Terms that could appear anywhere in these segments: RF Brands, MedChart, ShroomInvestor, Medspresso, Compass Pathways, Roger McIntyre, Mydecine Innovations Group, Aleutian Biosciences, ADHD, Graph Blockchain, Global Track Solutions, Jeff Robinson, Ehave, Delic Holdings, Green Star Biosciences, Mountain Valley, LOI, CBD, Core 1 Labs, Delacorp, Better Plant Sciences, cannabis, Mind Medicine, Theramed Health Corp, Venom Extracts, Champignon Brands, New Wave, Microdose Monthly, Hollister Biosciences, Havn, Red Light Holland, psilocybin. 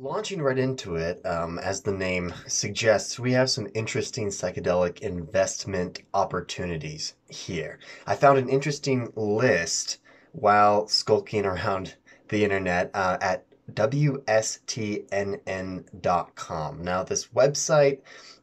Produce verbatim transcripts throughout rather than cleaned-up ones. Launching right into it, um, as the name suggests, we have some interesting psychedelic investment opportunities here. I found an interesting list while skulking around the internet uh, at W S T N N dot com. Now, this website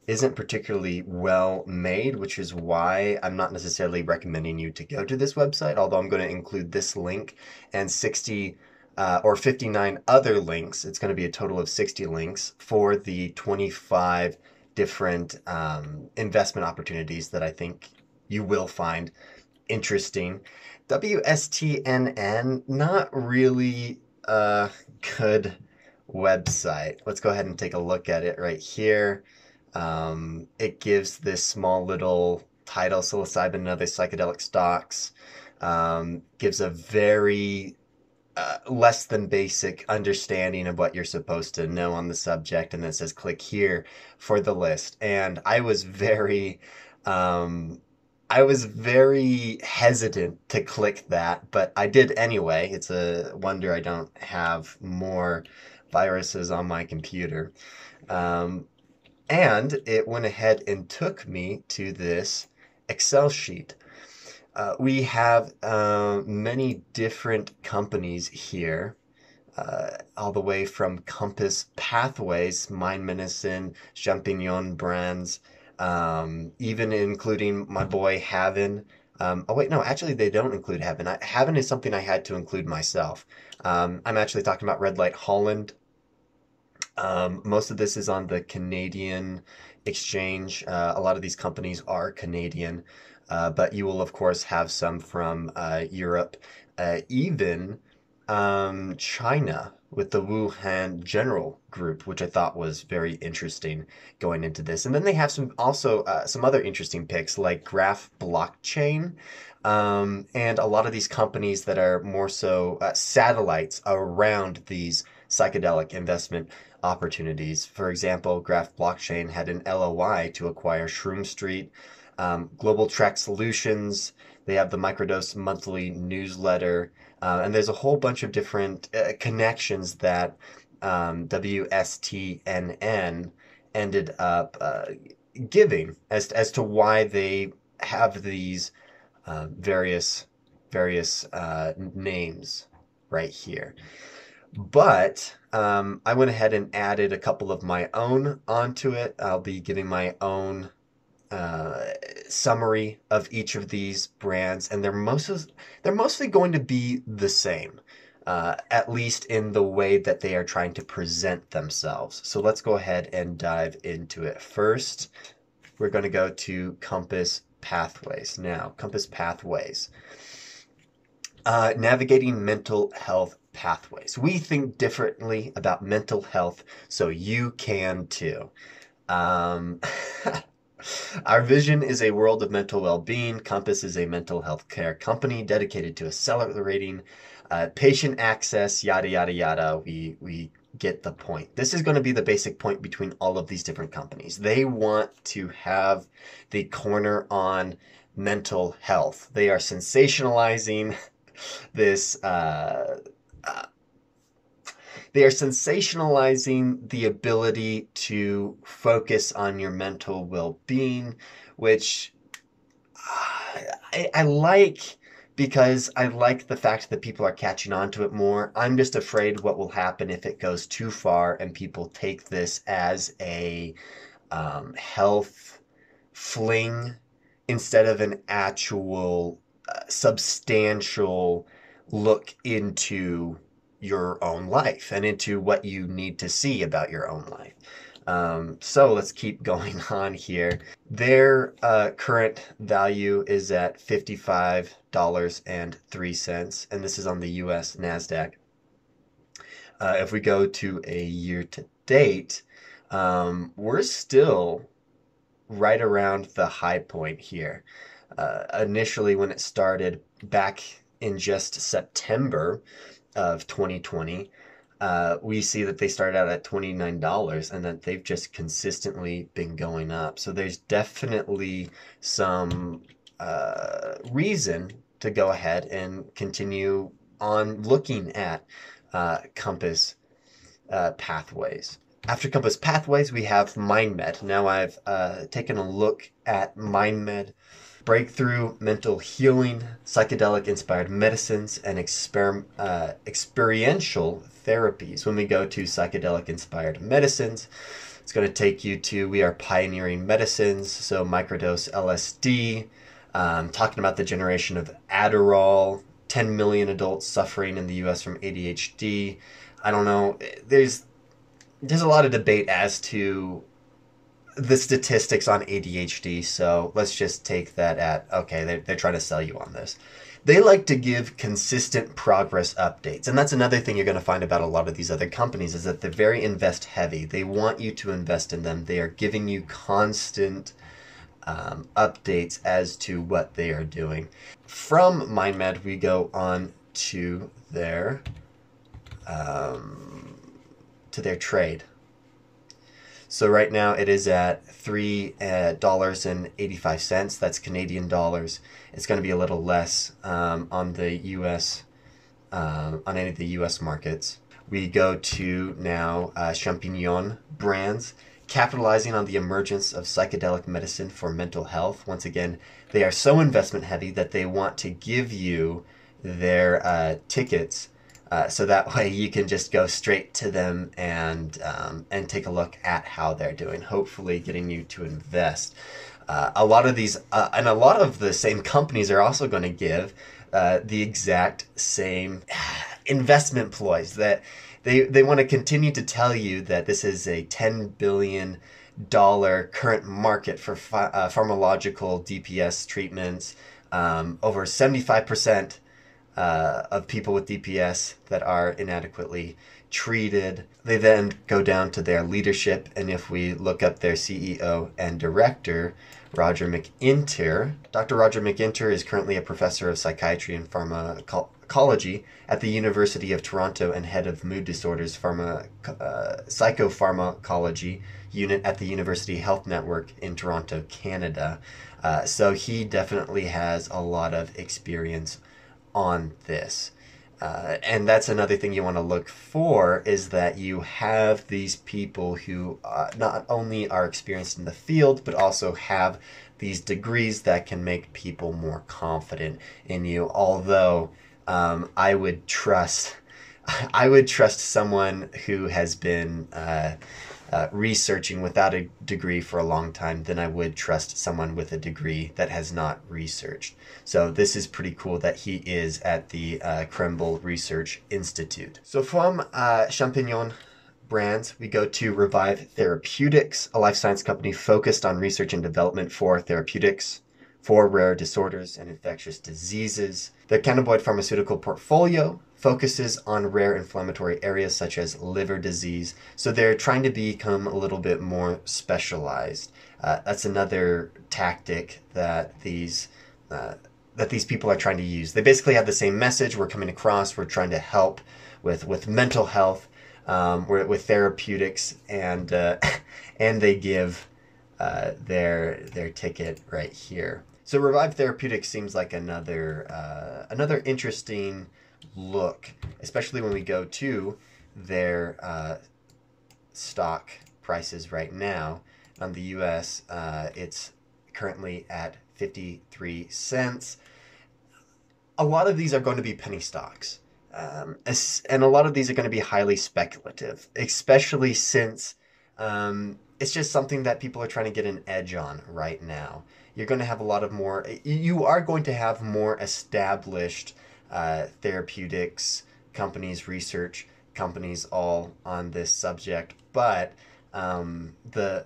isn't particularly well made, which is why I'm not necessarily recommending you to go to this website, although I'm going to include this link and sixty Uh, or fifty-nine other links. It's going to be a total of sixty links for the twenty-five different um, investment opportunities that I think you will find interesting. W S T N N, not really a good website. Let's go ahead and take a look at it right here. Um, it gives this small little title, psilocybin and other psychedelic stocks. Um, gives a very Uh, less than basic understanding of what you're supposed to know on the subject, and then it says click here for the list. And I was very um, I was very hesitant to click that, but I did anyway. It's a wonder I don't have more viruses on my computer. Um, and it went ahead and took me to this Excel sheet. Uh, we have uh, many different companies here, uh, all the way from Compass Pathways, Mind Medicine, Champignon Brands, um, even including my boy Havn. Um, oh wait, no, actually they don't include Havn. I, Havn is something I had to include myself. Um, I'm actually talking about Red Light Holland. Um, most of this is on the Canadian exchange. Uh, a lot of these companies are Canadian. Uh, but you will, of course, have some from uh, Europe, uh, even um, China with the Wuhan General Group, which I thought was very interesting going into this. And then they have some also uh, some other interesting picks like Graph Blockchain um, and a lot of these companies that are more so uh, satellites around these psychedelic investment opportunities. For example, Graph Blockchain had an L O I to acquire Shroom Street. Um, Global Track Solutions, they have the Microdose Monthly newsletter, uh, and there's a whole bunch of different uh, connections that um, W S T N N ended up uh, giving as, as to why they have these uh, various, various uh, names right here. But um, I went ahead and added a couple of my own onto it. I'll be giving my own Uh, summary of each of these brands, and they're mostly they're mostly going to be the same, uh, at least in the way that they are trying to present themselves. So let's go ahead and dive into it. First, we're going to go to Compass Pathways. Now, Compass Pathways, uh, navigating mental health pathways. We think differently about mental health, so you can too. Um, Our vision is a world of mental well-being. Compass is a mental health care company dedicated to accelerating uh, patient access, yada, yada, yada. We, we get the point. This is going to be the basic point between all of these different companies. They want to have the corner on mental health. They are sensationalizing this... Uh, uh, They are sensationalizing the ability to focus on your mental well-being, which I, I like because I like the fact that people are catching on to it more. I'm just afraid what will happen if it goes too far and people take this as a um, health fling instead of an actual uh, substantial look into your own life and into what you need to see about your own life. Um, so let's keep going on here. Their uh, current value is at fifty-five dollars and three cents, and this is on the U S NASDAQ. Uh, if we go to a year to date, um, we're still right around the high point here. Uh, initially when it started back in just September of twenty twenty, uh, we see that they started out at twenty-nine dollars and that they've just consistently been going up. So there's definitely some uh, reason to go ahead and continue on looking at uh, Compass uh, Pathways. After Compass Pathways, we have MindMed. Now I've uh, taken a look at MindMed. Breakthrough mental healing, psychedelic-inspired medicines, and exper uh, experiential therapies. When we go to psychedelic-inspired medicines, it's going to take you to We Are Pioneering Medicines, so microdose L S D, um, talking about the generation of Adderall, ten million adults suffering in the U S from A D H D. I don't know. There's, there's a lot of debate as to the statistics on A D H D, so let's just take that at, okay, they're, they're trying to sell you on this. They like to give consistent progress updates, and that's another thing you're going to find about a lot of these other companies, is that they're very invest heavy. They want you to invest in them. They are giving you constant um, updates as to what they are doing. From MindMed, we go on to their, um, to their trade. So right now it is at three dollars and eighty-five cents. That's Canadian dollars. It's going to be a little less um, on the U S, um, on any of the U S markets. We go to now uh, Champignon Brands, capitalizing on the emergence of psychedelic medicine for mental health. Once again, they are so investment heavy that they want to give you their uh, tickets. Uh, so that way you can just go straight to them and um, and take a look at how they're doing, hopefully getting you to invest. Uh, a lot of these, uh, and a lot of the same companies are also going to give uh, the exact same investment ploys. That they, they want to continue to tell you that this is a ten billion dollar current market for ph uh, pharmacological D P S treatments, um, over seventy-five percent. Uh, of people with D P S that are inadequately treated. They then go down to their leadership, and if we look up their C E O and director, Roger McIntyre, Doctor Roger McIntyre is currently a professor of psychiatry and pharmacology at the University of Toronto and head of mood disorders pharma, uh, psychopharmacology unit at the University Health Network in Toronto, Canada. Uh, so he definitely has a lot of experience on this, uh, and that's another thing you want to look for, is that you have these people who uh, not only are experienced in the field but also have these degrees that can make people more confident in you. Although um, I would trust I would trust someone who has been uh, uh, researching without a degree for a long time than I would trust someone with a degree that has not researched. So this is pretty cool that he is at the uh, Kremble Research Institute. So from uh, Champignon Brands, we go to Revive Therapeutics, a life science company focused on research and development for therapeutics for rare disorders and infectious diseases. Their cannabinoid pharmaceutical portfolio focuses on rare inflammatory areas such as liver disease, so they're trying to become a little bit more specialized. Uh, that's another tactic that these uh, that these people are trying to use. They basically have the same message we're coming across. We're trying to help with with mental health, um, with therapeutics, and uh, and they give uh, their their ticket right here. So Revive Therapeutics seems like another uh, another interesting look, especially when we go to their uh, stock prices right now. On the U S, uh, it's currently at fifty-three cents. A lot of these are going to be penny stocks, um, and a lot of these are going to be highly speculative, especially since um, it's just something that people are trying to get an edge on right now. You're going to have a lot of more, you are going to have more established uh, therapeutics companies, research companies, all on this subject. But um, the,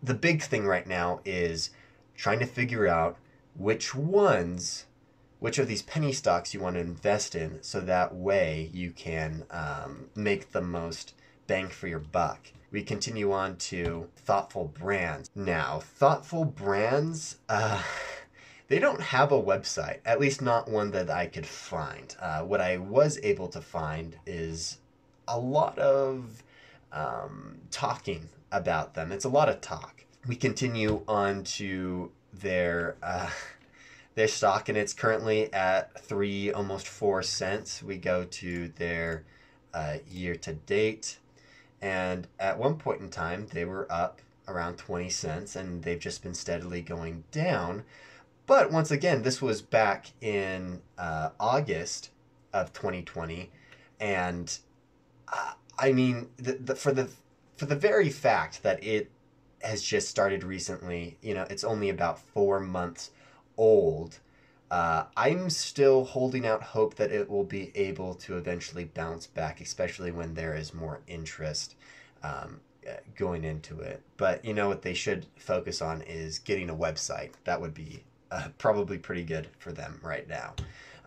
the big thing right now is trying to figure out which ones, which of these penny stocks you want to invest in, so that way you can um, make the most bang for your buck. We continue on to Thoughtful Brands. Now, Thoughtful Brands, uh, they don't have a website, at least not one that I could find. Uh, what I was able to find is a lot of um, talking about them. It's a lot of talk. We continue on to their uh, their stock, and it's currently at three, almost four cents. We go to their uh, year to date. And at one point in time, they were up around twenty cents, and they've just been steadily going down. But once again, this was back in uh, August of twenty twenty, and uh, I mean, the, the, for the for the very fact that it has just started recently, you know, it's only about four months old. Uh, I'm still holding out hope that it will be able to eventually bounce back, especially when there is more interest um, going into it. But you know what they should focus on is getting a website. That would be uh, probably pretty good for them right now.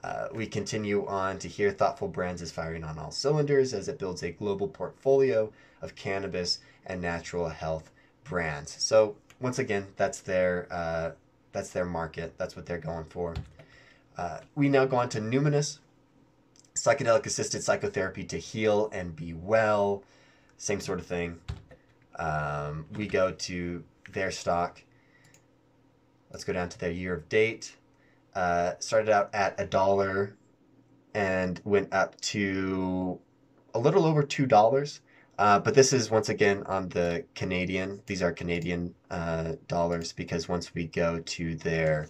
Uh, we continue on to hear Thoughtful Brands is firing on all cylinders as it builds a global portfolio of cannabis and natural health brands. So once again, that's their uh, that's their market. That's what they're going for. Uh, we now go on to Numinus, psychedelic-assisted psychotherapy to heal and be well. Same sort of thing. Um, we go to their stock. Let's go down to their year of date. Uh, started out at a dollar and went up to a little over two dollars. Uh, but this is, once again, on the Canadian. These are Canadian uh, dollars, because once we go to their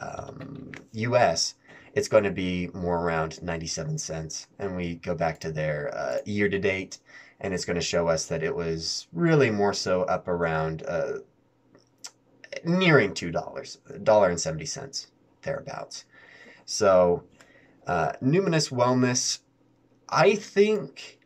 um, U S, it's going to be more around ninety-seven cents. And we go back to their uh, year-to-date, and it's going to show us that it was really more so up around uh, nearing two dollars, one dollar and seventy cents, thereabouts. So uh, Numinus Wellness, I think...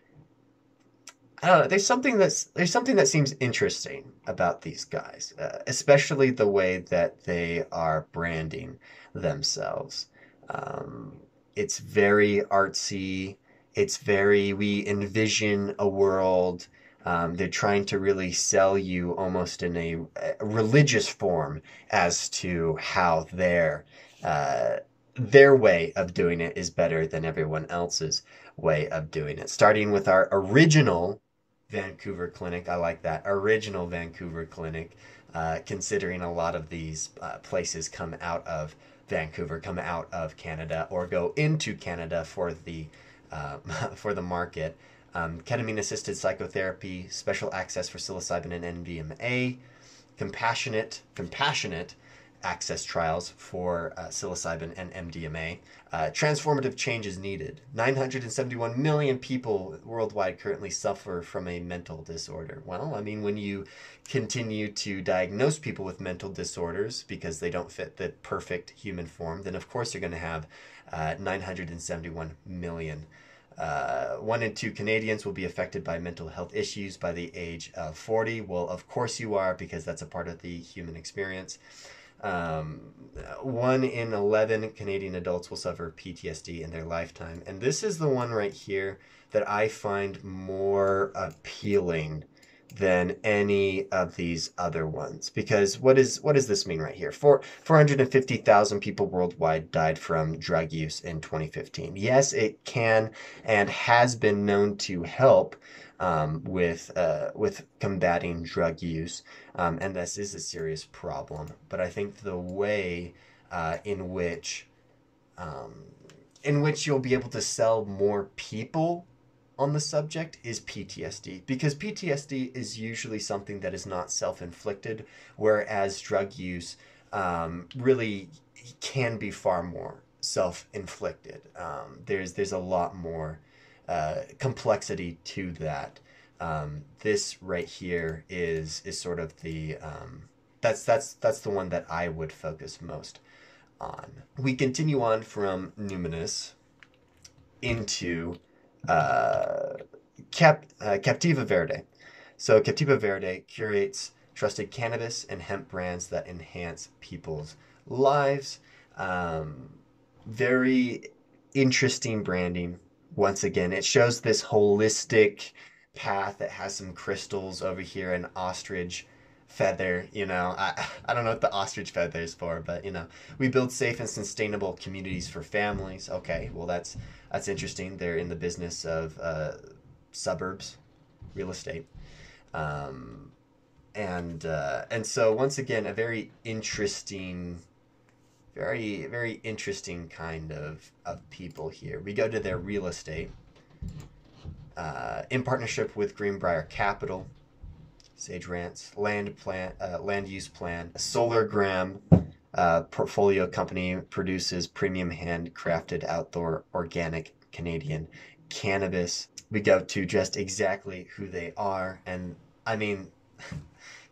I don't know, there's something that's there's something that seems interesting about these guys, uh, especially the way that they are branding themselves. Um, it's very artsy. It's very, we envision a world. Um, they're trying to really sell you almost in a, a religious form as to how their uh, their way of doing it is better than everyone else's way of doing it. Starting with our original Vancouver clinic. I like that. Original Vancouver clinic, uh, considering a lot of these uh, places come out of Vancouver, come out of Canada, or go into Canada for the uh, for the market. Um, ketamine-assisted psychotherapy, special access for psilocybin and N M D M A, compassionate compassionate access trials for uh, psilocybin and M D M A. Uh, transformative change is needed. nine hundred seventy-one million people worldwide currently suffer from a mental disorder. Well, I mean, when you continue to diagnose people with mental disorders because they don't fit the perfect human form, then of course you're going to have uh, nine hundred seventy-one million. Uh, one in two Canadians will be affected by mental health issues by the age of forty. Well, of course you are, because that's a part of the human experience. Um, one in eleven Canadian adults will suffer P T S D in their lifetime. And this is the one right here that I find more appealing than any of these other ones. Because what is, what does this mean right here? Four, four hundred fifty thousand people worldwide died from drug use in twenty fifteen. Yes, it can and has been known to help um, with, uh, with combating drug use. Um, and this is a serious problem. But I think the way uh, in which um, in which you'll be able to sell more people on the subject is P T S D, because P T S D is usually something that is not self-inflicted, whereas drug use um, really can be far more self-inflicted. Um, there's there's a lot more uh, complexity to that. Um, this right here is is sort of the um, that's that's that's the one that I would focus most on. We continue on from Numinus into Uh, Cap, uh, Captiva Verde. So Captiva Verde curates trusted cannabis and hemp brands that enhance people's lives. Um, very interesting branding. Once again, it shows this holistic path that has some crystals over here, an ostrich feather. You know, I, I don't know what the ostrich feather is for, but you know, we build safe and sustainable communities for families. Okay, well that's that's interesting. They're in the business of uh, suburbs, real estate, um, and uh, and so once again, a very interesting, very very interesting kind of of people here. We go to their real estate. uh, in partnership with Greenbrier Capital, Sage Rants, Land Plan, uh, Land Use Plan, Solargram, uh, portfolio company, produces premium handcrafted outdoor organic Canadian cannabis. We go to just exactly who they are, and I mean,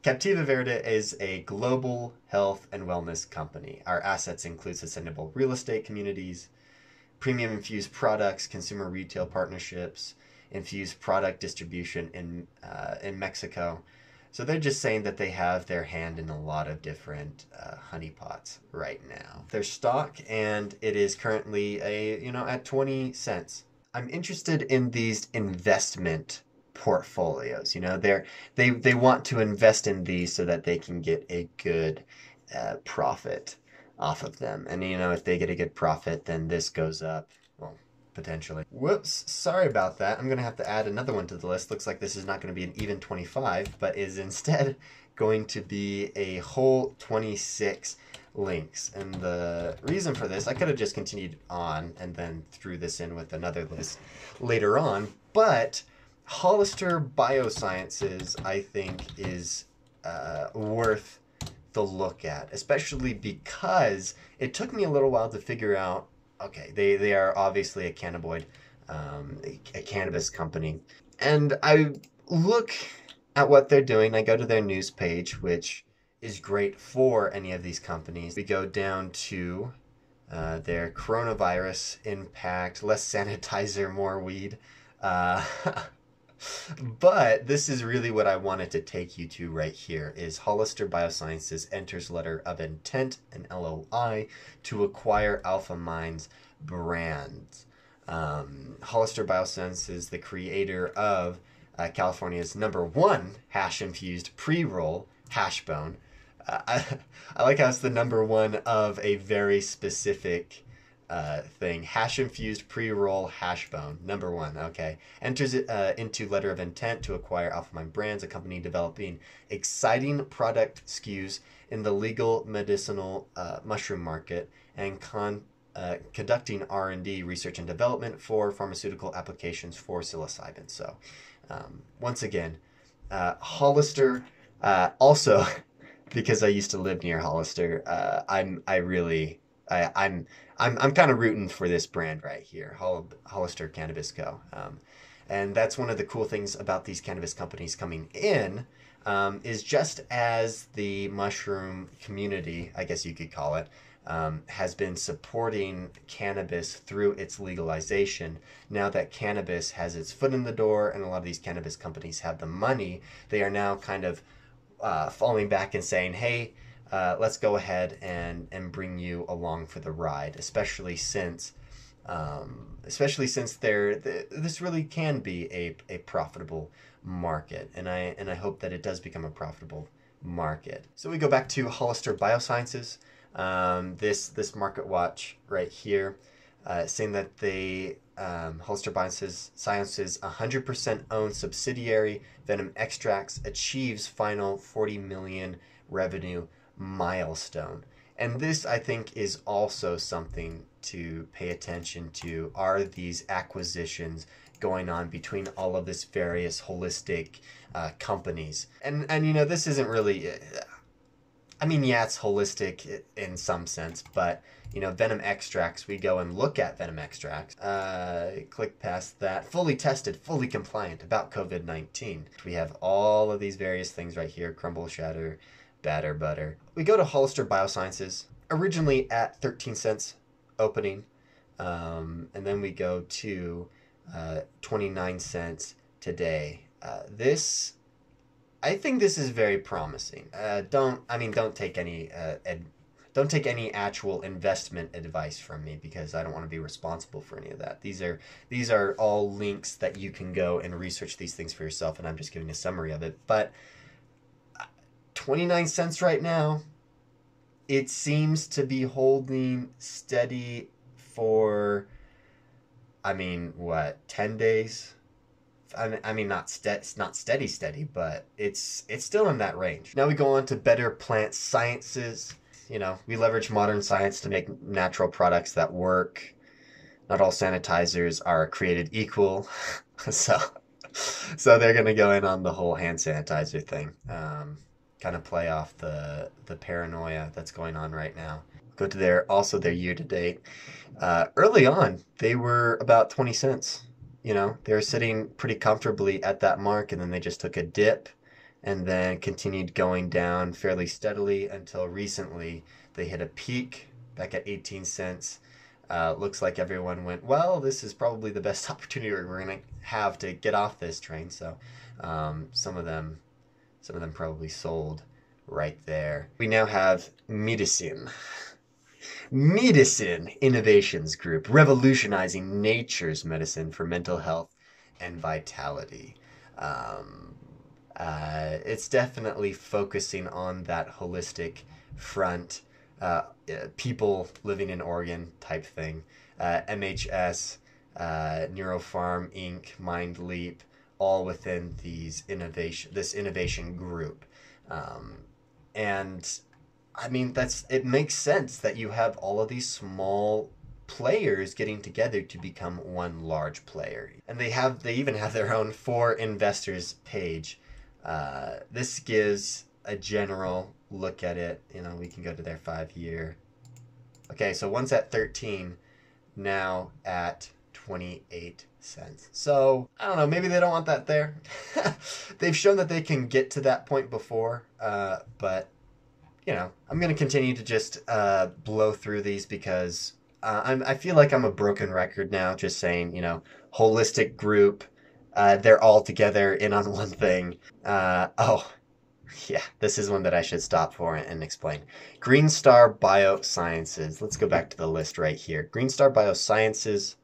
Captiva Verde is a global health and wellness company. Our assets include sustainable real estate communities, premium infused products, consumer retail partnerships, infused product distribution in uh, in Mexico. So they're just saying that they have their hand in a lot of different uh, honeypots right now. Their stock, and it is currently a you know at twenty cents. I'm interested in these investment portfolios. You know, they're they they want to invest in these so that they can get a good uh, profit off of them. And you know, if they get a good profit, then this goes up. Well, potentially. Whoops, sorry about that. I'm gonna have to add another one to the list. Looks like this is not gonna be an even twenty-five, but is instead going to be a whole twenty-six links. And the reason for this, I could have just continued on and then threw this in with another list later on, but Hollister Biosciences, I think, is uh, worth the look at, especially because it took me a little while to figure out, okay, they, they are obviously a cannabinoid, um, a, a cannabis company. And I look at what they're doing. I go to their news page, which is great for any of these companies. We go down to uh, their coronavirus impact, less sanitizer, more weed. Uh, But this is really what I wanted to take you to right here, is Hollister Biosciences enters letter of intent, an L O I, to acquire AlphaMind's brands. Um, Hollister Biosciences, the creator of uh, California's number one hash-infused pre-roll, Hashbone. Uh, I, I like how it's the number one of a very specific Uh, thing. Hash-infused pre-roll Hashbone, number one, okay. Enters it uh, into letter of intent to acquire AlphaMind Brands, a company developing exciting product S K Us in the legal medicinal uh, mushroom market and con uh, conducting R and D, research and development, for pharmaceutical applications for psilocybin. So, um, once again, uh, Hollister, uh, also, because I used to live near Hollister, uh, I'm, I really... I, I'm I'm I'm kind of rooting for this brand right here, Hol Hollister Cannabis Co. Um, and that's one of the cool things about these cannabis companies coming in, um, is just as the mushroom community, I guess you could call it, um, has been supporting cannabis through its legalization. Now that cannabis has its foot in the door, and a lot of these cannabis companies have the money, they are now kind of uh, falling back and saying, hey, Uh, let's go ahead and, and bring you along for the ride, especially since, um, especially since there th this really can be a, a profitable market, and I and I hope that it does become a profitable market. So we go back to Hollister Biosciences, um, this this Market Watch right here, uh, saying that they um, Hollister Biosciences one hundred percent owned subsidiary Venom Extracts achieves final forty million revenue milestone. And this, I think, is also something to pay attention to. Are these acquisitions going on between all of this various holistic uh, companies? And, and, you know, this isn't really, uh, I mean, yeah, it's holistic in some sense, but, you know, Venom Extracts, we go and look at Venom Extracts, uh, click past that, fully tested, fully compliant about COVID nineteen. We have all of these various things right here, crumble, shatter, batter butter. We go to Hollister Biosciences, originally at thirteen cents opening, um, and then we go to uh, twenty-nine cents today. Uh, this, I think, this is very promising. Uh, don't, I mean, don't take any, uh, ad, don't take any actual investment advice from me, because I don't want to be responsible for any of that. These are these are all links that you can go and research these things for yourself, and I'm just giving a summary of it, but. twenty-nine cents right now, it seems to be holding steady for, I mean, what, ten days? I mean, I mean not steady, not steady steady, but it's it's still in that range. Now we go on to Better Plant Sciences. You know, we leverage modern science to make natural products that work. Not all sanitizers are created equal. So So they're going to go in on the whole hand sanitizer thing, um, kind of play off the, the paranoia that's going on right now. Go to their, also their year to date. Uh, early on, they were about twenty cents. You know, they were sitting pretty comfortably at that mark, and then they just took a dip and then continued going down fairly steadily until recently they hit a peak back at eighteen cents. Uh, looks like everyone went, well, this is probably the best opportunity we're going to have to get off this train. So um, some of them, some of them probably sold right there. We now have Mydecine. Mydecine Innovations Group, revolutionizing nature's medicine for mental health and vitality. Um, uh, it's definitely focusing on that holistic front, uh, people living in Oregon type thing. Uh, M H S, uh, Neurofarm Incorporated, Mind Leap, all within these innovation, this innovation group. Um, and I mean, that's, it makes sense that you have all of these small players getting together to become one large player. And they have, they even have their own For Investors page. Uh, this gives a general look at it. You know, we can go to their five year. Okay, so one's at thirteen, now at twenty-eight cents. So I don't know, maybe they don't want that there. They've shown that they can get to that point before, uh, but you know, I'm going to continue to just uh, blow through these because uh, I'm, I feel like I'm a broken record now just saying, you know, holistic group, uh, they're all together in on one thing. Uh, oh, yeah, this is one that I should stop for and explain. Green Star Biosciences. Let's go back to the list right here. Green Star Biosciences.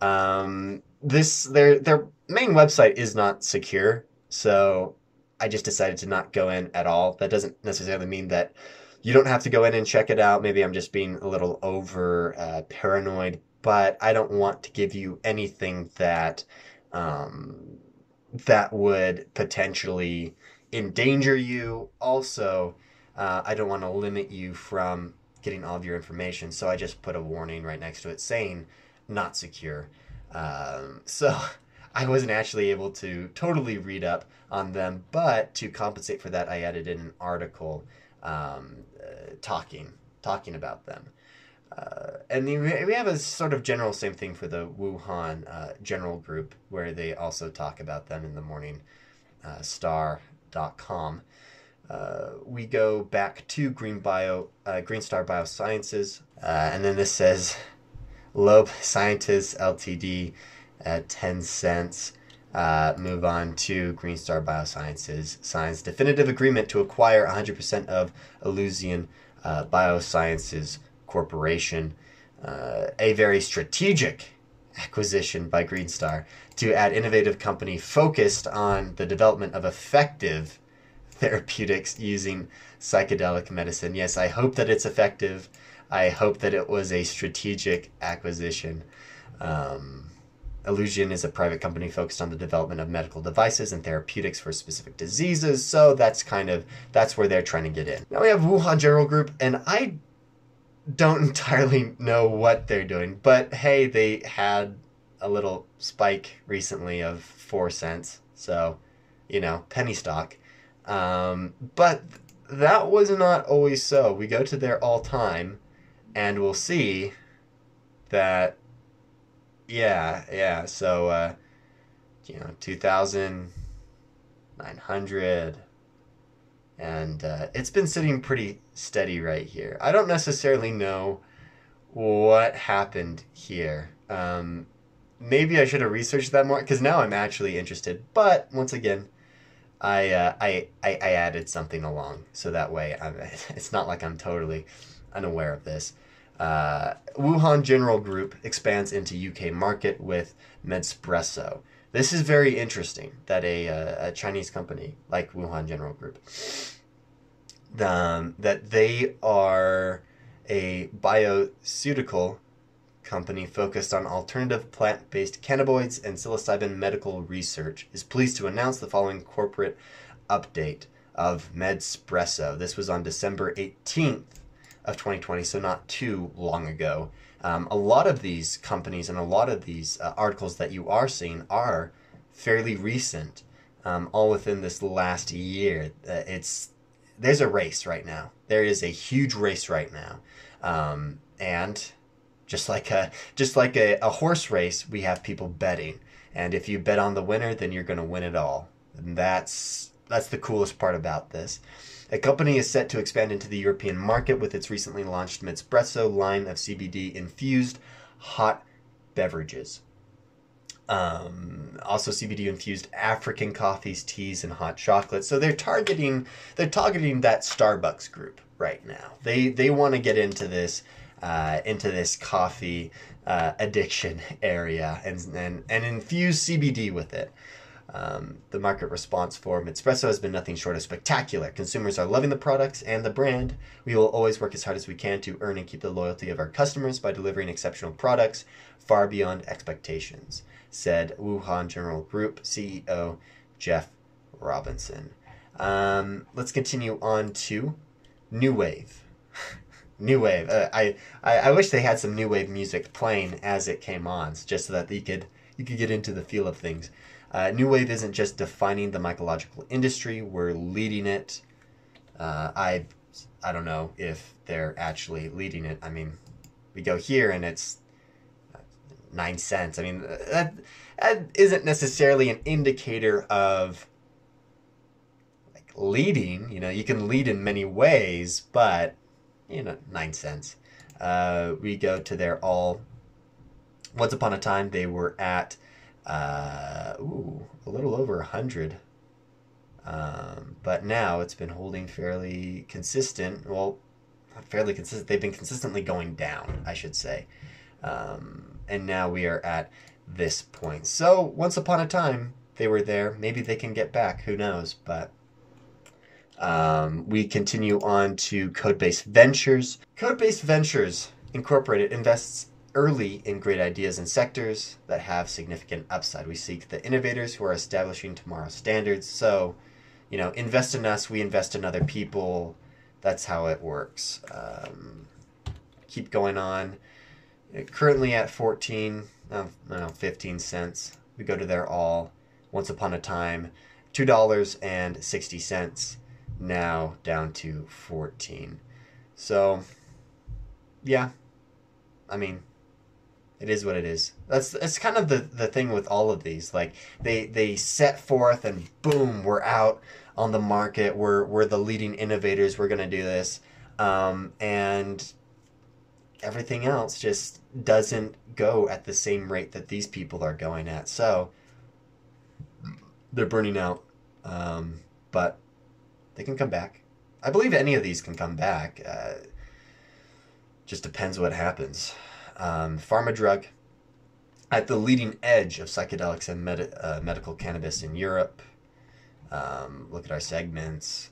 Um, this their their main website is not secure, so I just decided to not go in at all. That doesn't necessarily mean that you don't have to go in and check it out. Maybe I'm just being a little over uh, paranoid, but I don't want to give you anything that um, that would potentially endanger you. Also, uh, I don't want to limit you from getting all of your information, so I just put a warning right next to it saying not secure. Um, so I wasn't actually able to totally read up on them, but to compensate for that, I added in an article um, uh, talking talking about them. Uh, and the, we have a sort of general same thing for the Wuhan uh, General Group, where they also talk about them in the morning star dot com. Uh, we go back to Green, Bio, uh, Green Star Biosciences, uh, and then this says Loeb Scientists Limited at ten cents. Uh, move on to Green Star Biosciences signs definitive agreement to acquire one hundred percent of Aleutian uh, Biosciences Corporation, uh, a very strategic acquisition by Green Star to add innovative company focused on the development of effective therapeutics using psychedelic medicine. Yes, I hope that it's effective. I hope that it was a strategic acquisition. Um, Aleutian is a private company focused on the development of medical devices and therapeutics for specific diseases. So that's kind of, that's where they're trying to get in. Now we have Wuhan General Group, and I don't entirely know what they're doing, but hey, they had a little spike recently of four cents. So, you know, penny stock. Um, but that was not always so. We go to their all time and we'll see that. Yeah, yeah. So, uh, you know, two thousand nine hundred, and uh, it's been sitting pretty steady right here. I don't necessarily know what happened here. Um, maybe I should have researched that more, because now I'm actually interested. But once again, I, uh, I I I added something along, so that way I'm, it's not like I'm totally unaware of this. Uh, Wuhan General Group expands into U K market with Medspresso. This is very interesting that a, a, a Chinese company like Wuhan General Group, um, that they are a biopharmaceutical company focused on alternative plant-based cannabinoids and psilocybin medical research, is pleased to announce the following corporate update of Medspresso. This was on December eighteenth. Of twenty twenty, so not too long ago. Um, a lot of these companies and a lot of these uh, articles that you are seeing are fairly recent, um, all within this last year. Uh, it's there's a race right now. There is a huge race right now, um, and just like a just like a, a horse race, we have people betting. And if you bet on the winner, then you're going to win it all. And that's that's the coolest part about this. A company is set to expand into the European market with its recently launched Medspresso line of C B D-infused hot beverages. Um, also C B D-infused African coffees, teas, and hot chocolate. So they're targeting they're targeting that Starbucks group right now. They they want to get into this uh, into this coffee uh, addiction area and and and infuse C B D with it. Um, the market response for Medspresso has been nothing short of spectacular. Consumers are loving the products and the brand. We will always work as hard as we can to earn and keep the loyalty of our customers by delivering exceptional products far beyond expectations, said Wuhan General Group C E O Jeff Robinson. Um, let's continue on to New Wave. New Wave. Uh, I, I, I wish they had some New Wave music playing as it came on, just so that you could, you could get into the feel of things. Uh, New Wave isn't just defining the mycological industry, we're leading it. Uh, I I don't know if they're actually leading it. I mean, we go here and it's nine cents. I mean, that, that isn't necessarily an indicator of like leading. You know, you can lead in many ways, but, you know, nine cents. Uh, we go to their all. Once upon a time, they were at... Uh, ooh, a little over a hundred. Um, but now it's been holding fairly consistent. Well, not fairly consistent. They've been consistently going down, I should say. Um, and now we are at this point. So once upon a time they were there. Maybe they can get back. Who knows? But um, we continue on to Codebase Ventures. Codebase Ventures Incorporated invests early in great ideas and sectors that have significant upside. We seek the innovators who are establishing tomorrow's standards. So, you know, invest in us, we invest in other people. That's how it works. Um, keep going on. Currently at fourteen, no, no, fifteen cents. We go to their all. Once upon a time, two dollars and sixty cents. Now down to fourteen. So, yeah, I mean, it is what it is. That's that's kind of the, the thing with all of these. Like they they set forth and boom, we're out on the market. We're we're the leading innovators. We're gonna do this, um, and everything else just doesn't go at the same rate that these people are going at. So they're burning out, um, but they can come back. I believe any of these can come back. Uh, just depends what happens. Um, pharma drug at the leading edge of psychedelics and med uh, medical cannabis in Europe. Um, look at our segments.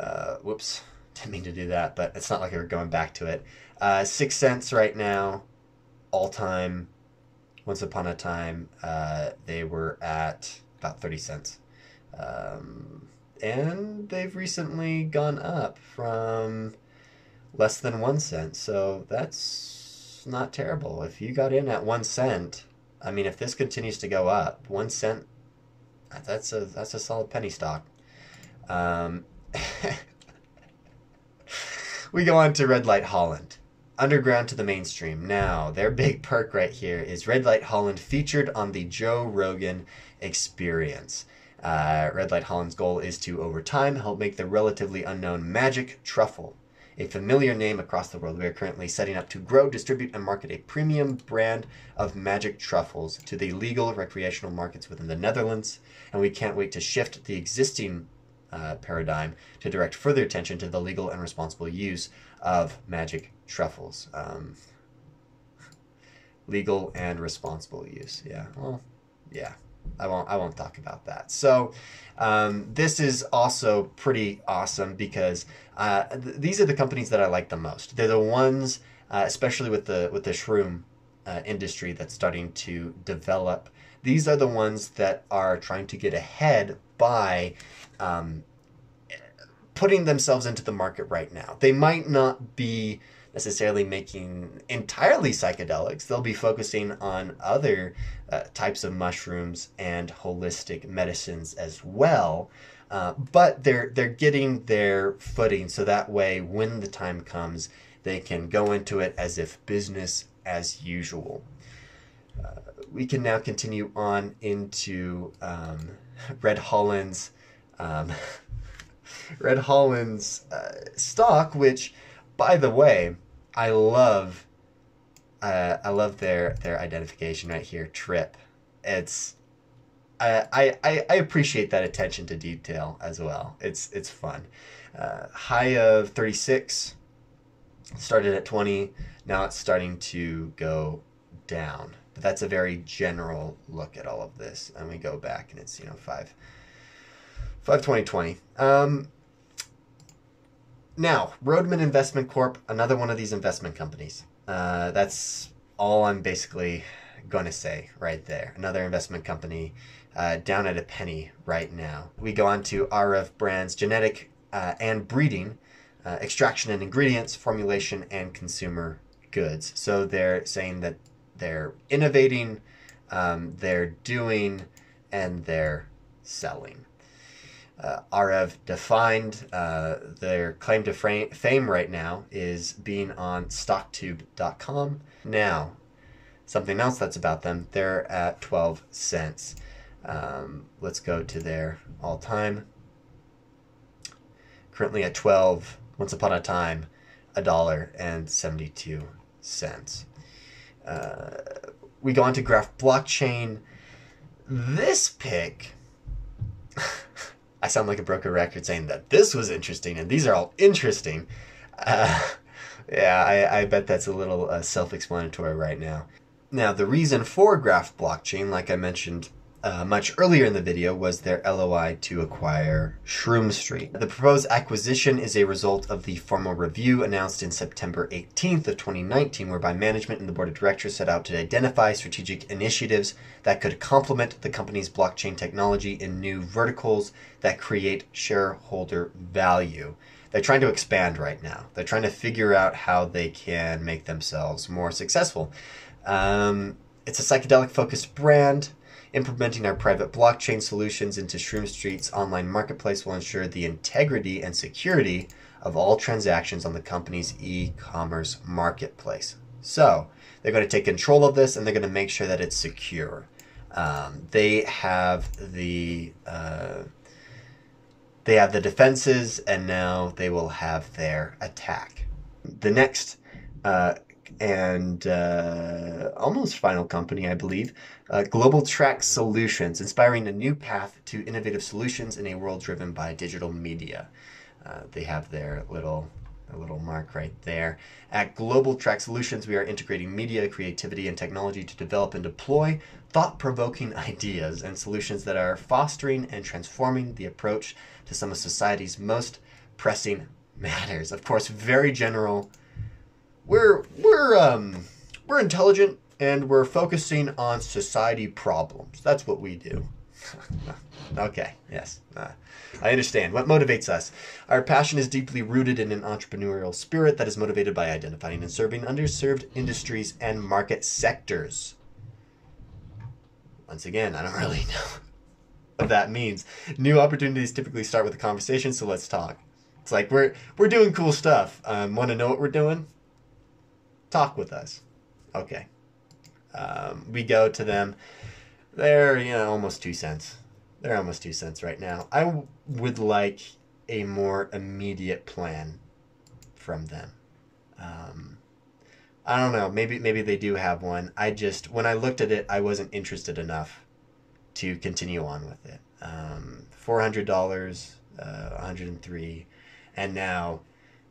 Uh, whoops, didn't mean to do that, but it's not like we're going back to it. Uh, six cents right now, all time. Once upon a time, uh, they were at about thirty cents. Um, and they've recently gone up from less than one cent. So that's not terrible. If you got in at one cent, I mean, if this continues to go up, one cent, that's a that's a solid penny stock. Um, we go on to Red Light Holland, underground to the mainstream. Now, their big perk right here is Red Light Holland featured on the Joe Rogan Experience. Uh, Red Light Holland's goal is to, over time, help make the relatively unknown magic truffle a familiar name across the world. We are currently setting up to grow, distribute, and market a premium brand of magic truffles to the legal recreational markets within the Netherlands, and we can't wait to shift the existing uh, paradigm to direct further attention to the legal and responsible use of magic truffles. Um, legal and responsible use. Yeah. Well, yeah. I won't. I won't talk about that. So, um, this is also pretty awesome because uh, th these are the companies that I like the most. They're the ones, uh, especially with the with the shroom uh, industry that's starting to develop. These are the ones that are trying to get ahead by um, putting themselves into the market right now. They might not be necessarily making entirely psychedelics. They'll be focusing on other uh, types of mushrooms and holistic medicines as well. Uh, but they're they're getting their footing so that way when the time comes, they can go into it as if business as usual. Uh, we can now continue on into um, Red Holland's um, Red Holland's uh, stock, which, by the way, I love. Uh, I love their their identification right here. Trip. It's. I, I, I appreciate that attention to detail as well. It's it's fun. Uh, high of thirty-six, started at twenty. Now it's starting to go down. But that's a very general look at all of this. And we go back and it's, you know, five, five, twenty, twenty. Um, now, Roadman Investment Corp, another one of these investment companies. Uh, that's all I'm basically going to say right there. Another investment company. Uh, down at a penny right now. We go on to R F Brands, genetic uh, and breeding, uh, extraction and ingredients, formulation and consumer goods. So they're saying that they're innovating, um, they're doing, and they're selling. Uh, R F Defined, uh, their claim to fame right now is being on stocktube dot com. Now, something else that's about them, they're at twelve cents. Um, let's go to their all time. Currently at twelve, once upon a time, a dollar and seventy-two cents. Uh, we go on to Graph Blockchain. This pick, I sound like a broken record saying that this was interesting and these are all interesting. Uh, yeah, I, I bet that's a little uh, self-explanatory right now. Now, the reason for Graph Blockchain, like I mentioned Uh, much earlier in the video, was their L O I to acquire Shroom Street. The proposed acquisition is a result of the formal review announced in September eighteenth of twenty nineteen, whereby management and the board of directors set out to identify strategic initiatives that could complement the company's blockchain technology in new verticals that create shareholder value. They're trying to expand right now. They're trying to figure out how they can make themselves more successful. Um, it's a psychedelic-focused brand. Implementing our private blockchain solutions into Shroom Street's online marketplace will ensure the integrity and security of all transactions on the company's e-commerce marketplace. So they're going to take control of this and they're going to make sure that it's secure. Um, they have the uh, they have the defenses, and now they will have their attack. The next uh, and uh, almost final company, I believe, uh, Global Track Solutions, inspiring a new path to innovative solutions in a world driven by digital media. Uh, they have their little, their little mark right there. At Global Track Solutions, we are integrating media, creativity, and technology to develop and deploy thought-provoking ideas and solutions that are fostering and transforming the approach to some of society's most pressing matters. Of course, very general. We're we're um we're intelligent and we're focusing on society problems. That's what we do. Okay, yes, uh, I understand what motivates us. Our passion is deeply rooted in an entrepreneurial spirit that is motivated by identifying and serving underserved industries and market sectors. Once again, I don't really know what that means. New opportunities typically start with a conversation, so let's talk. It's like we're we're doing cool stuff. Um, want to know what we're doing? Talk with us. Okay. Um, we go to them. They're, you know, almost two cents. They're almost two cents right now. I w would like a more immediate plan from them. Um, I don't know. Maybe, maybe they do have one. I just, when I looked at it, I wasn't interested enough to continue on with it. Um, four hundred dollars, uh, one hundred three, and now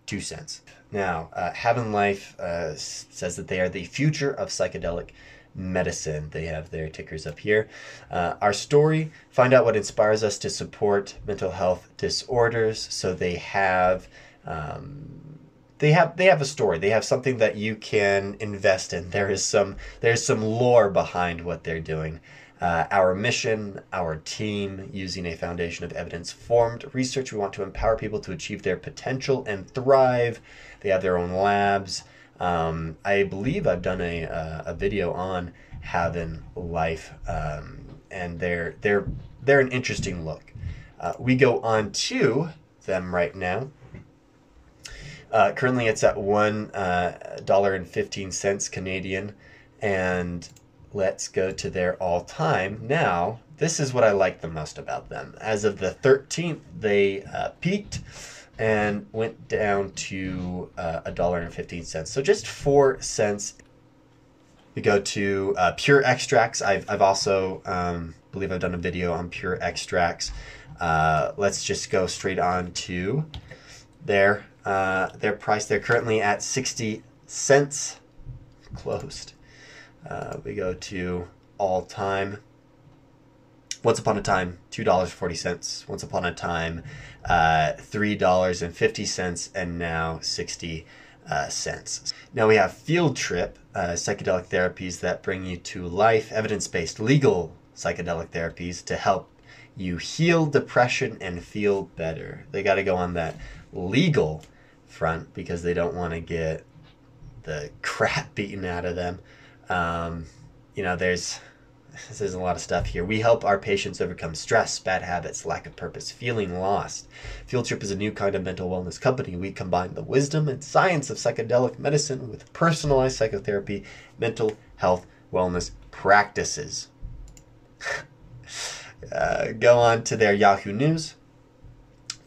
two cents. Now, uh, Havn Life uh, says that they are the future of psychedelic medicine. They have their tickers up here. Uh, our story, find out what inspires us to support mental health disorders. So they have, um, they have, they have a story. They have something that you can invest in. There is some, there's some lore behind what they're doing. Uh, our mission, our team, using a foundation of evidence-formed research. We want to empower people to achieve their potential and thrive. They have their own labs. Um, I believe I've done a, uh, a video on Havn Life, um, and they're, they're, they're an interesting look. Uh, we go on to them right now. Uh, currently, it's at one dollar and fifteen cents uh, Canadian, and let's go to their all-time. Now, this is what I like the most about them. As of the thirteenth, they uh, peaked and went down to uh, one dollar and fifteen cents. So just four cents. We go to uh, Pure Extracts. I've, I've also, um, believe I've done a video on Pure Extracts. Uh, let's just go straight on to their, uh, their price. They're currently at sixty cents. Closed. Uh, we go to all time. Once upon a time, two dollars and forty cents. Once upon a time, uh, three dollars and fifty cents, and now sixty cents. Now we have Field Trip, uh, psychedelic therapies that bring you to life, evidence-based legal psychedelic therapies to help you heal depression and feel better. They got to go on that legal front because they don't want to get the crap beaten out of them. Um, you know, there's, there's a lot of stuff here. We help our patients overcome stress, bad habits, lack of purpose, feeling lost. Field Trip is a new kind of mental wellness company. We combine the wisdom and science of psychedelic medicine with personalized psychotherapy, mental health, wellness practices. uh, go on to their Yahoo News.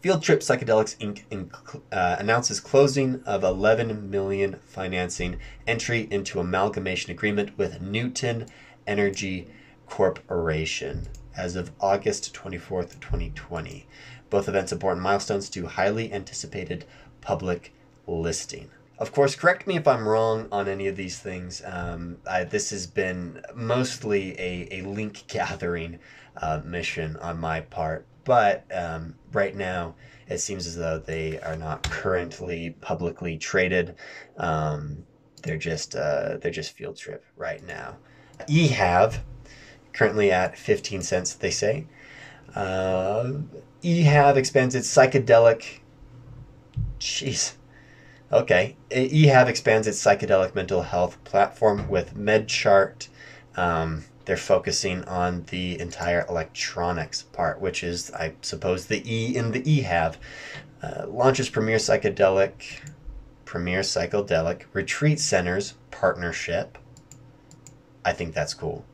Field Trip Psychedelics Incorporated inc uh, announces closing of eleven million dollars financing entry into amalgamation agreement with Newton Energy Corporation as of August twenty-fourth, twenty twenty. Both events are important milestones to highly anticipated public listing. Of course, correct me if I'm wrong on any of these things. Um, I, this has been mostly a, a link gathering uh, mission on my part. But um, right now, it seems as though they are not currently publicly traded. Um, they're just uh, they're just Field Trip right now. Ehave, currently at fifteen cents, they say. Uh, Ehave expands its psychedelic. Jeez. Okay. Ehave expands its psychedelic mental health platform with MedChart. Um, They're focusing on the entire electronics part, which is, I suppose, the E in the Ehave. Uh, launches Premier Psychedelic, Premier Psychedelic Retreat Centers Partnership. I think that's cool.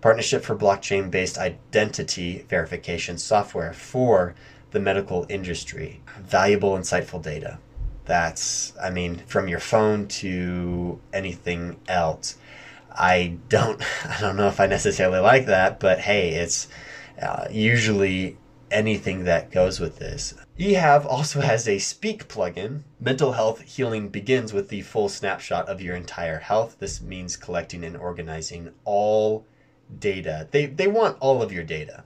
Partnership for blockchain-based identity verification software for the medical industry. Valuable, insightful data. That's, I mean, from your phone to anything else. I don't, I don't know if I necessarily like that, but hey, it's uh, usually anything that goes with this. Ehave also has a Speak plugin. Mental health healing begins with the full snapshot of your entire health. This means collecting and organizing all data. They they want all of your data.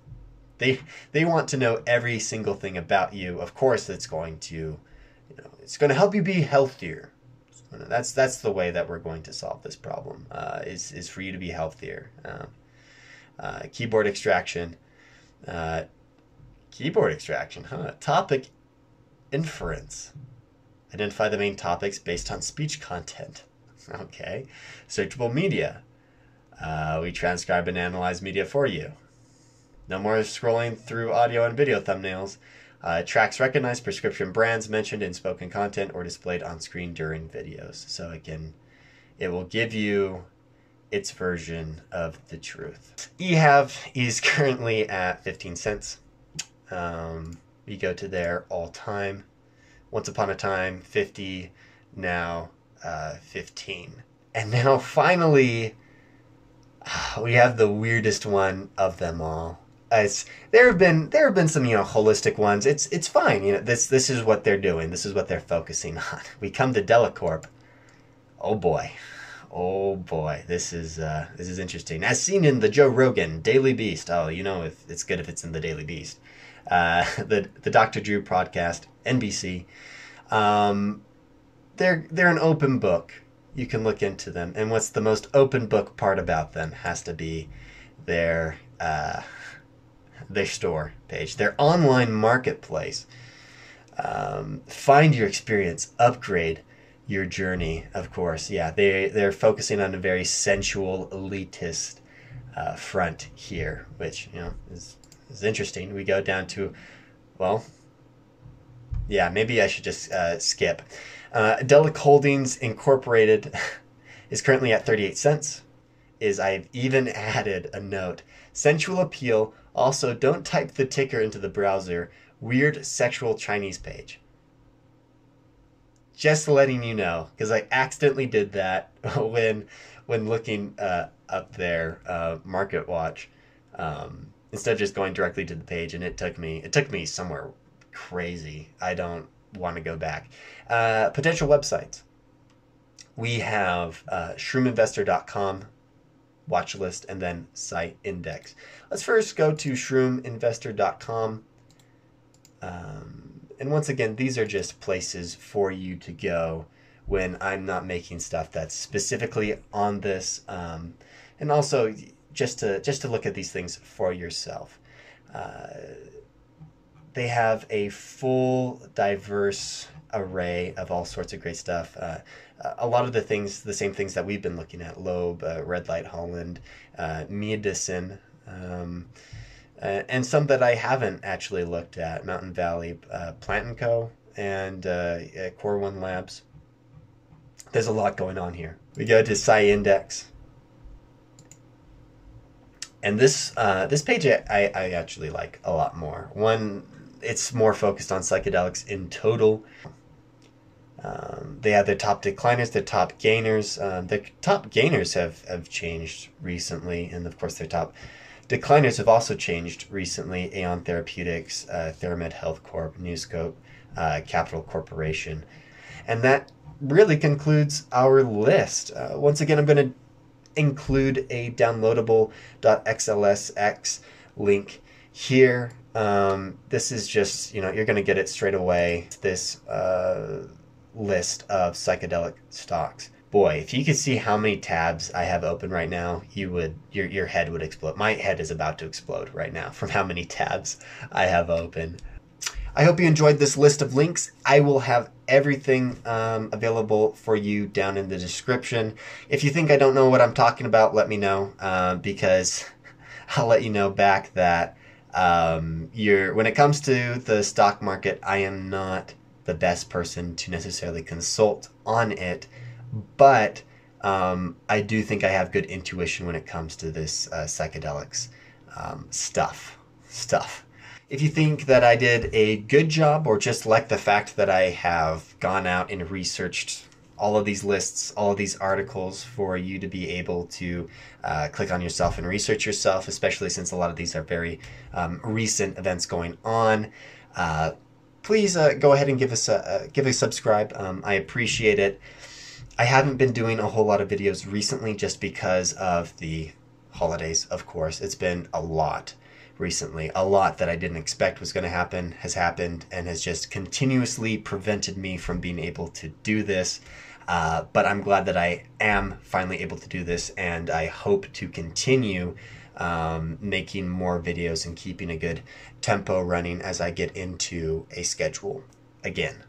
They they want to know every single thing about you. Of course, it's going to, you know, it's going to help you be healthier. That's that's the way that we're going to solve this problem. Uh, is is for you to be healthier. Um, uh, keyboard extraction, uh, keyboard extraction, huh? Topic inference. Identify the main topics based on speech content. Okay. Searchable media. Uh, we transcribe and analyze media for you. No more scrolling through audio and video thumbnails. Uh, tracks recognized, prescription brands mentioned in spoken content or displayed on screen during videos. So again, it will give you its version of the truth. Ehave is currently at fifteen cents. Um, we go to their all time. Once upon a time, fifty, now uh, fifteen. And now finally, we have the weirdest one of them all. It's, there have been there have been some you know holistic ones. It's it's fine. You know this this is what they're doing. This is what they're focusing on. We come to Delacorp. Oh boy, oh boy. This is uh, this is interesting. As seen in the Joe Rogan Daily Beast. Oh, you know if it's good if it's in the Daily Beast. Uh, the the Doctor Drew podcast, N B C. Um, they're they're an open book. You can look into them. And what's the most open book part about them has to be their uh, their store page, their online marketplace. Um, find your experience, upgrade your journey, of course. Yeah, they, they're focusing on a very sensual, elitist uh, front here, which, you know, is, is interesting. We go down to, well, yeah, maybe I should just uh, skip. Uh, Delic Holdings Incorporated is currently at thirty-eight cents. Is I've even added a note. Sensual appeal. Also, don't type the ticker into the browser. Weird sexual Chinese page. Just letting you know, because I accidentally did that when when looking uh, up there, uh, Market Watch. Um, instead of just going directly to the page, and it took me it took me somewhere crazy. I don't want to go back. Uh, potential websites. We have uh, shroom investor dot com watch list, and then site index. Let's first go to shroom investor dot com. Um, and once again, these are just places for you to go when I'm not making stuff that's specifically on this. Um, and also just to, just to look at these things for yourself. Uh, they have a full, diverse array of all sorts of great stuff. Uh, a lot of the things, the same things that we've been looking at, Loeb, uh, Red Light Holland, uh, Mydecine, um, uh, and some that I haven't actually looked at, Mountain Valley, uh, Plant and Co, and uh, Core One Labs. There's a lot going on here. We go to Sci Index. And this uh, this page I, I actually like a lot more. One, it's more focused on psychedelics in total. Um, they have their top decliners, their top gainers. Um, their top gainers have, have changed recently, and of course their top decliners have also changed recently. Aeon Therapeutics, uh, Theramed Health Corp, Newscope, uh, Capital Corporation. And that really concludes our list. Uh, once again, I'm going to include a downloadable dot X L S X link here. Um, this is just, you know, you're going to get it straight away. This uh, list of psychedelic stocks. Boy, if you could see how many tabs I have open right now, you would, your, your head would explode. My head is about to explode right now from how many tabs I have open. I hope you enjoyed this list of links. I will have everything um, available for you down in the description. If you think I don't know what I'm talking about, let me know, uh, because I'll let you know back that um, you're, when it comes to the stock market, I am not the best person to necessarily consult on it, but um, I do think I have good intuition when it comes to this uh, psychedelics um, stuff, stuff. If you think that I did a good job, or just like the fact that I have gone out and researched all of these lists, all of these articles for you to be able to uh, click on yourself and research yourself, especially since a lot of these are very um, recent events going on, uh, please uh, go ahead and give us a, uh, give a subscribe. Um, I appreciate it. I haven't been doing a whole lot of videos recently just because of the holidays, of course. It's been a lot. Recently, a lot that I didn't expect was going to happen has happened, and has just continuously prevented me from being able to do this. Uh, but I'm glad that I am finally able to do this, and I hope to continue um, making more videos and keeping a good tempo running as I get into a schedule again.